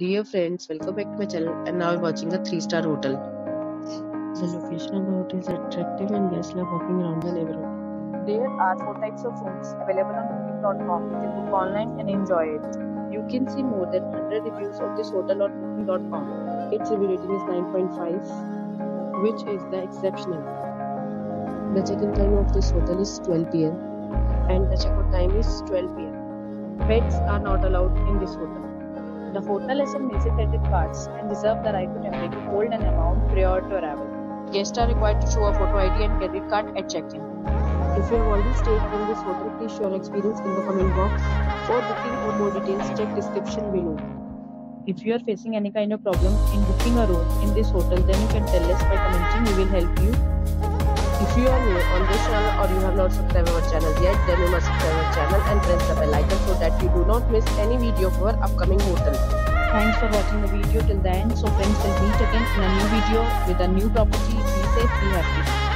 Dear friends, welcome back to my channel, and now we're watching a 3-star hotel. The location of the hotel is attractive and guests love walking around the neighborhood. There are 4 types of rooms available on booking.com. You can book online and enjoy it. You can see more than 100 reviews of this hotel on booking.com. Its review rating is 9.5, which is the exceptional. The check-in time of this hotel is 12 pm and the check-out time is 12 pm. Pets are not allowed in this hotel. The hotel has some basic credit cards and reserves the right to temporarily hold an amount prior to arrival. Guests are required to show a photo ID and credit card at check-in. If you have already stayed in this hotel, please share your experience in the comment box. For booking or more details, check description below. If you are facing any kind of problem in booking a room in this hotel, then you can tell us by commenting. We will help you. If you are new on this channel or you have not subscribed our channel yet, then you must subscribe our channel and press the bell icon so that you do not miss any video of our upcoming hotel. Thanks for watching the video till the end. So friends, we'll meet again in a new video with a new property. Be safe, be happy.